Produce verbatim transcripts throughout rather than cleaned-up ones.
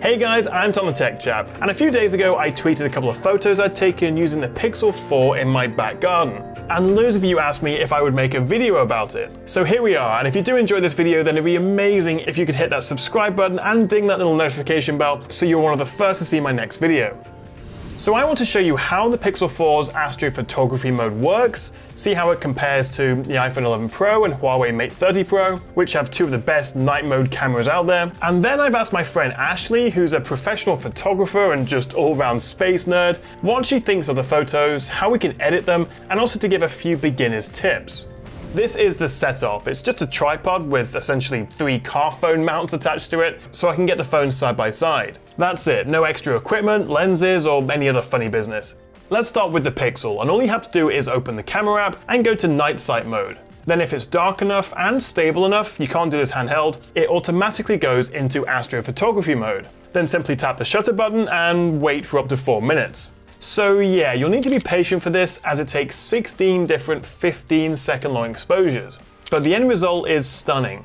Hey guys, I'm Tom the Tech Chap, and a few days ago I tweeted a couple of photos I'd taken using the Pixel four in my back garden. And loads of you asked me if I would make a video about it. So here we are, and if you do enjoy this video, then it'd be amazing if you could hit that subscribe button and ding that little notification bell so you're one of the first to see my next video. So I want to show you how the Pixel four's astrophotography mode works, see how it compares to the iPhone eleven Pro and Huawei Mate thirty Pro, which have two of the best night mode cameras out there. And then I've asked my friend Ashley, who's a professional photographer and just all-round space nerd, what she thinks of the photos, how we can edit them, and also to give a few beginners tips. This is the setup. It's just a tripod with essentially three car phone mounts attached to it, so I can get the phones side by side. That's it, no extra equipment, lenses, or any other funny business. Let's start with the Pixel, and all you have to do is open the camera app and go to Night Sight mode. Then if it's dark enough and stable enough, you can't do this handheld, it automatically goes into astrophotography mode. Then simply tap the shutter button and wait for up to four minutes. So yeah, you'll need to be patient for this as it takes sixteen different fifteen second long exposures, but the end result is stunning.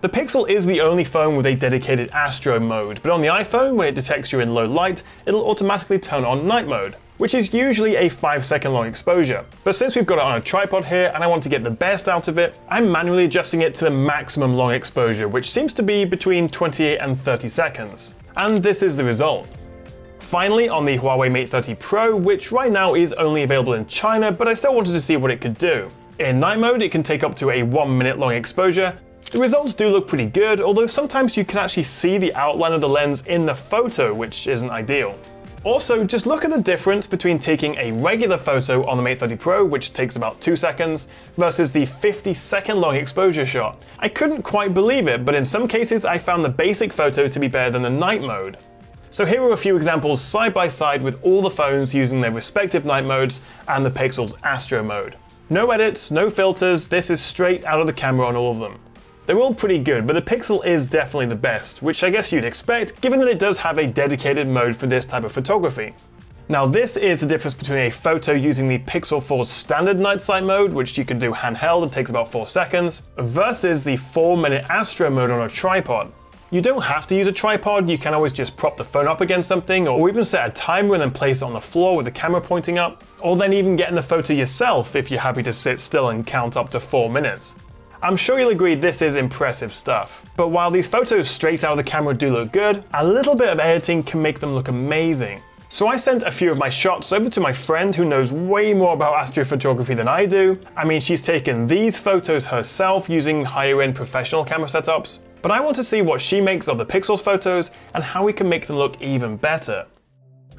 The Pixel is the only phone with a dedicated astro mode, but on the iPhone, when it detects you in low light, it'll automatically turn on night mode, which is usually a five second long exposure. But since we've got it on a tripod here and I want to get the best out of it, I'm manually adjusting it to the maximum long exposure, which seems to be between twenty-eight and thirty seconds. And this is the result. Finally, on the Huawei Mate thirty Pro, which right now is only available in China, but I still wanted to see what it could do. In night mode, it can take up to a one minute long exposure. The results do look pretty good, although sometimes you can actually see the outline of the lens in the photo, which isn't ideal. Also, just look at the difference between taking a regular photo on the Mate thirty Pro, which takes about two seconds, versus the fifty second long exposure shot. I couldn't quite believe it, but in some cases I found the basic photo to be better than the night mode. So here are a few examples side by side with all the phones using their respective night modes and the Pixel's Astro mode. No edits, no filters, this is straight out of the camera on all of them. They're all pretty good, but the Pixel is definitely the best, which I guess you'd expect given that it does have a dedicated mode for this type of photography. Now this is the difference between a photo using the Pixel four's standard night sight mode, which you can do handheld and takes about four seconds, versus the four minute Astro mode on a tripod. You don't have to use a tripod, you can always just prop the phone up against something, or even set a timer and then place it on the floor with the camera pointing up, or then even get in the photo yourself if you're happy to sit still and count up to four minutes. I'm sure you'll agree this is impressive stuff. But while these photos straight out of the camera do look good, a little bit of editing can make them look amazing. So I sent a few of my shots over to my friend who knows way more about astrophotography than I do. I mean, she's taken these photos herself using higher-end professional camera setups. But I want to see what she makes of the Pixel's photos and how we can make them look even better.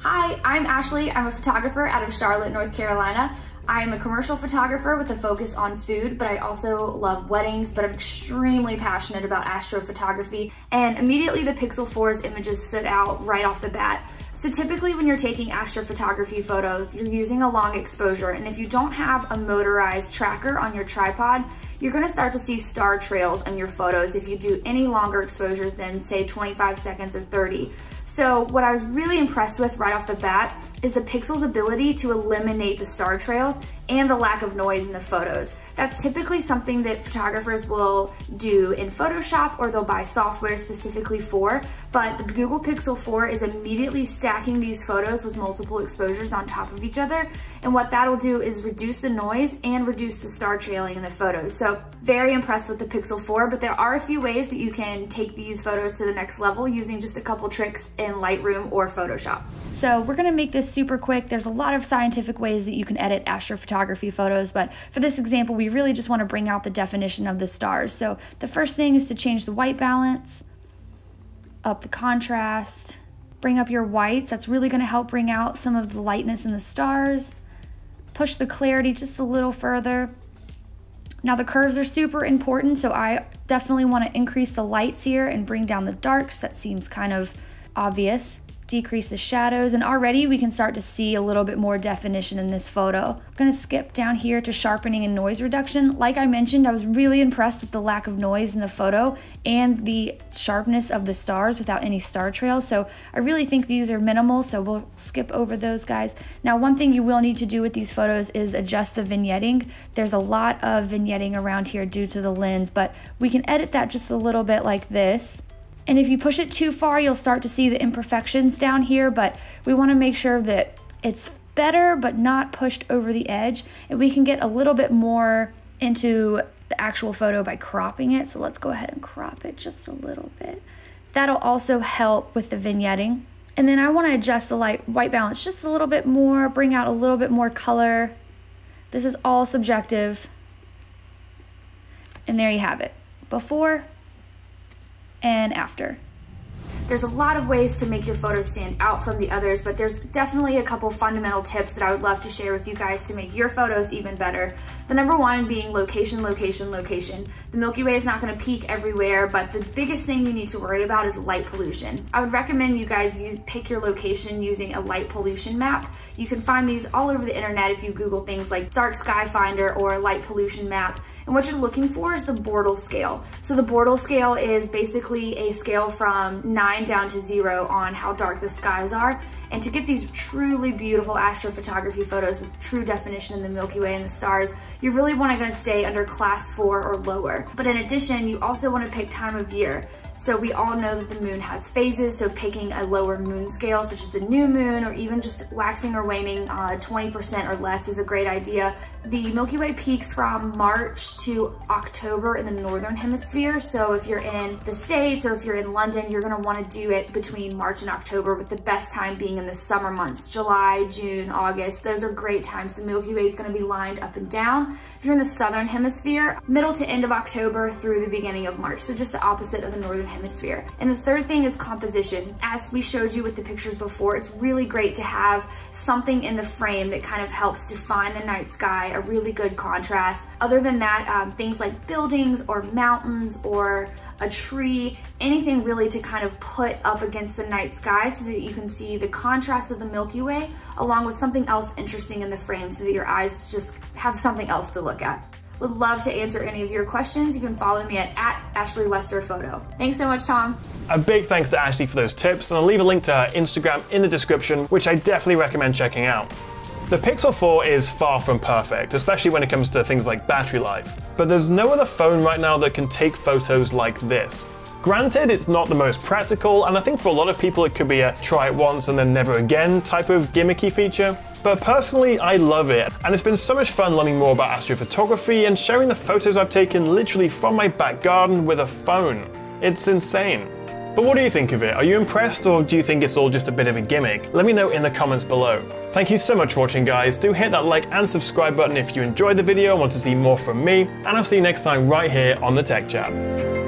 Hi, I'm Ashley. I'm a photographer out of Charlotte, North Carolina. I'm a commercial photographer with a focus on food, but I also love weddings, but I'm extremely passionate about astrophotography. And immediately the Pixel four's images stood out right off the bat. So typically when you're taking astrophotography photos, you're using a long exposure, and if you don't have a motorized tracker on your tripod, you're gonna start to see star trails on your photos if you do any longer exposures than say twenty-five seconds or thirty. So what I was really impressed with right off the bat is the Pixel's ability to eliminate the star trails and the lack of noise in the photos. That's typically something that photographers will do in Photoshop, or they'll buy software specifically for, but the Google Pixel four is immediately stacking these photos with multiple exposures on top of each other, and what that'll do is reduce the noise and reduce the star trailing in the photos. So very impressed with the Pixel four, but there are a few ways that you can take these photos to the next level using just a couple tricks in Lightroom or Photoshop. So we're gonna make this super quick. There's a lot of scientific ways that you can edit astrophotography photos, but for this example, we We really just want to bring out the definition of the stars. So the first thing is to change the white balance, up the contrast, bring up your whites. That's really going to help bring out some of the lightness in the stars. Push the clarity just a little further. Now the curves are super important, so I definitely want to increase the lights here and bring down the darks. That seems kind of obvious. Decrease the shadows, and already we can start to see a little bit more definition in this photo. I'm gonna skip down here to sharpening and noise reduction. Like I mentioned, I was really impressed with the lack of noise in the photo and the sharpness of the stars without any star trails. So I really think these are minimal, so we'll skip over those guys. Now, one thing you will need to do with these photos is adjust the vignetting. There's a lot of vignetting around here due to the lens, but we can edit that just a little bit like this. And if you push it too far, you'll start to see the imperfections down here, but we want to make sure that it's better but not pushed over the edge, and we can get a little bit more into the actual photo by cropping it. So let's go ahead and crop it just a little bit. That'll also help with the vignetting. And then I want to adjust the light white balance just a little bit more, bring out a little bit more color. This is all subjective. And there you have it, before and after. There's a lot of ways to make your photos stand out from the others, but there's definitely a couple fundamental tips that I would love to share with you guys to make your photos even better. The number one being location, location, location. The Milky Way is not gonna peak everywhere, but the biggest thing you need to worry about is light pollution. I would recommend you guys use, pick your location using a light pollution map. You can find these all over the internet if you Google things like dark sky finder or light pollution map. And what you're looking for is the Bortle scale. So the Bortle scale is basically a scale from nine down to zero on how dark the skies are. And to get these truly beautiful astrophotography photos with true definition in the Milky Way and the stars, you really want to going to stay under class four or lower. But in addition, you also want to pick time of year. So we all know that the moon has phases, so picking a lower moon scale, such as the new moon, or even just waxing or waning uh, twenty percent or less is a great idea. The Milky Way peaks from March to October in the Northern Hemisphere. So if you're in the States or if you're in London, you're gonna wanna do it between March and October, with the best time being in the summer months, July, June, August. Those are great times. The Milky Way is gonna be lined up and down. If you're in the Southern Hemisphere, middle to end of October through the beginning of March. So just the opposite of the Northern Hemisphere. And the third thing is composition. As we showed you with the pictures before, it's really great to have something in the frame that kind of helps define the night sky, a really good contrast. Other than that, um, things like buildings or mountains or a tree, anything really to kind of put up against the night sky so that you can see the contrast of the Milky Way along with something else interesting in the frame so that your eyes just have something else to look at. Would love to answer any of your questions. You can follow me at, at Ashley Lester Photo. Thanks so much, Tom. A big thanks to Ashley for those tips, and I'll leave a link to her Instagram in the description, which I definitely recommend checking out. The Pixel four is far from perfect, especially when it comes to things like battery life, but there's no other phone right now that can take photos like this. Granted, it's not the most practical, and I think for a lot of people it could be a try it once and then never again type of gimmicky feature. But personally, I love it, and it's been so much fun learning more about astrophotography and sharing the photos I've taken literally from my back garden with a phone. It's insane. But what do you think of it? Are you impressed, or do you think it's all just a bit of a gimmick? Let me know in the comments below. Thank you so much for watching, guys. Do hit that like and subscribe button if you enjoyed the video and want to see more from me, and I'll see you next time right here on The Tech Chap.